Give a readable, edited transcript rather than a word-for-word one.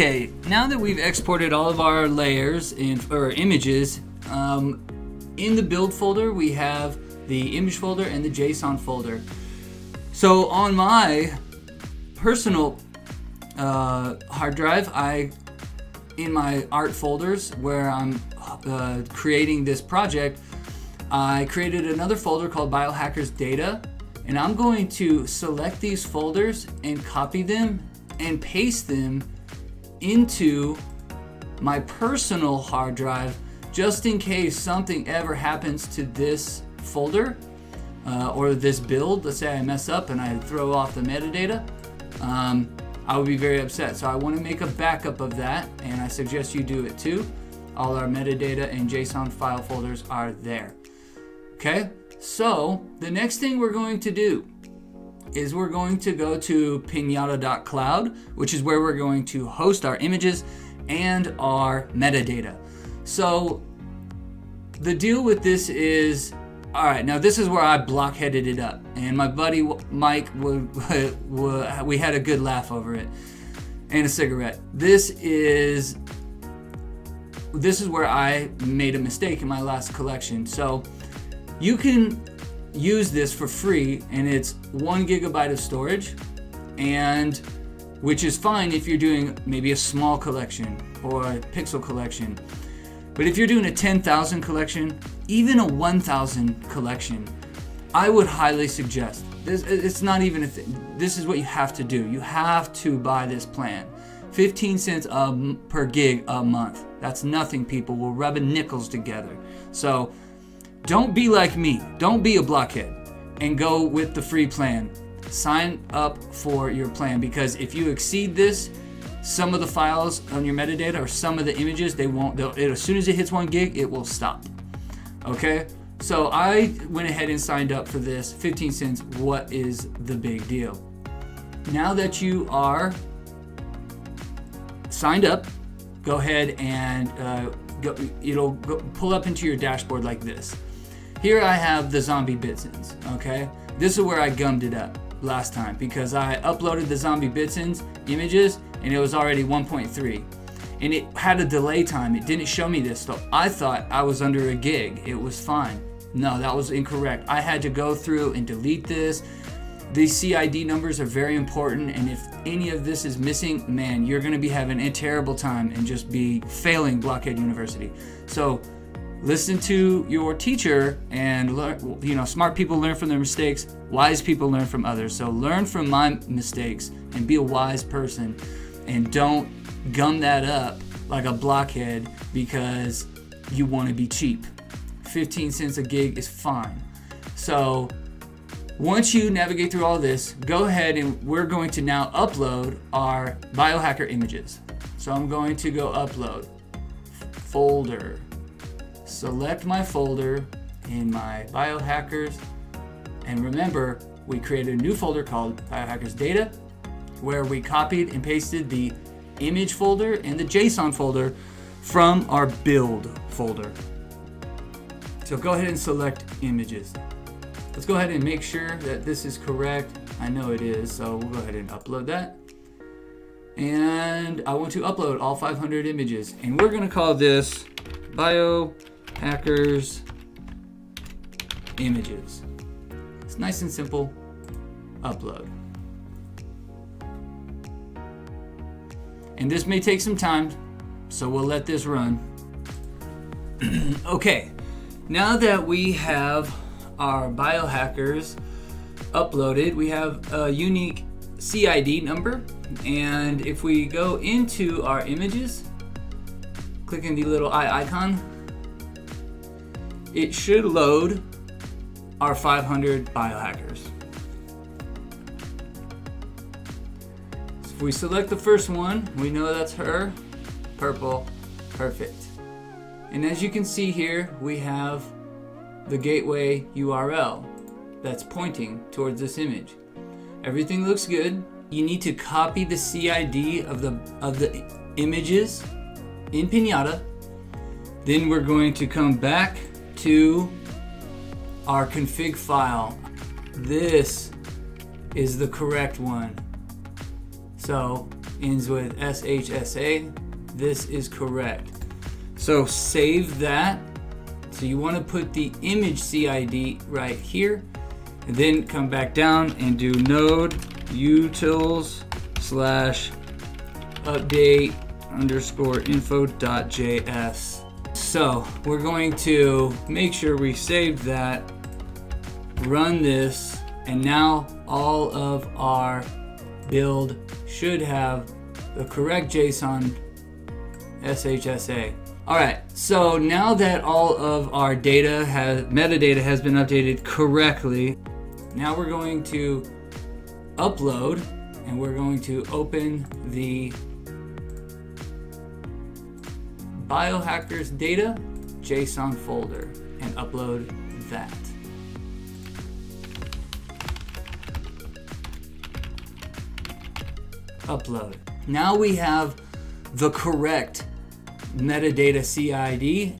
Okay, now that we've exported all of our layers or images, in the build folder we have the image folder and the JSON folder. So on my personal hard drive, in my art folders where I'm creating this project, I created another folder called Biohacker's Data, and I'm going to select these folders and copy them and paste them into my personal hard drive, just in case something ever happens to this folder or this build. Let's say I mess up and I throw off the metadata. I would be very upset. So I want to make a backup of that, and I suggest you do it too. All our metadata and JSON file folders are there. Okay, so the next thing we're going to do is we're going to go to Pinata Cloud, which is where we're going to host our images and our metadata. So the deal with this is, all right, now this is where I blockheaded it up, and my buddy Mike, we had a good laugh over it and a cigarette. This is where I made a mistake in my last collection. So you can use this for free, and it's 1 GB of storage, and which is fine if you're doing maybe a small collection or a pixel collection. But if you're doing a 10,000 collection, even a 1,000 collection, I would highly suggest this. It's not even a thing. This is what you have to do. You have to buy this plan. 15 cents per gig a month. That's nothing, people. We're rubbing nickels together. So don't be like me. Don't be a blockhead and go with the free plan. Sign up for your plan, because if you exceed this, some of the files on your metadata or some of the images, they won't, as soon as it hits 1 gig, it will stop. Okay, so I went ahead and signed up for this. 15 cents, what is the big deal? Now that you are signed up, go ahead and pull up into your dashboard like this. Here I have the zombie bitsins, okay? This is where I gummed it up last time, because I uploaded the zombie bitsins images and it was already 1.3, and it had a delay time. It didn't show me this, so I thought I was under a gig. It was fine. No, that was incorrect. I had to go through and delete this. These CID numbers are very important, and if any of this is missing, man, you're going to be having a terrible time and just be failing Blockhead University. So listen to your teacher and learn. You know, smart people learn from their mistakes. Wise people learn from others. So learn from my mistakes and be a wise person, and don't gum that up like a blockhead because you want to be cheap. 15 cents a gig is fine. So once you navigate through all this, go ahead and we're going to now upload our biohacker images. So I'm going to go upload, folder, select my folder in my biohackers, and remember we created a new folder called Biohacker's Data, where we copied and pasted the image folder and the JSON folder from our build folder. So go ahead and select images. Let's go ahead and make sure that this is correct. I know it is, so we'll go ahead and upload that. And I want to upload all 500 images. And we're going to call this Biohacker's Images. It's nice and simple. Upload. And this may take some time, so we'll let this run. Okay, now that we have our biohackers uploaded, we have a unique CID number, and if we go into our images, clicking the little eye icon, it should load our 500 biohackers. So if we select the first one, we know that's her, purple, perfect. And as you can see here, we have the gateway URL that's pointing towards this image. Everything looks good. You need to copy the CID of the images in Pinata. Then we're going to come back to our config file. This is the correct one. So ends with SHSA. This is correct. So save that. So you want to put the image CID right here, and then come back down and do node utils / update _ info.js. So we're going to make sure we saved that, run this, and now all of our build should have the correct JSON SHSA. All right, so now that all of our data has, metadata has been updated correctly, now we're going to upload and we're going to open the Biohacker's Data JSON folder and upload that. Upload. Now we have the correct metadata CID.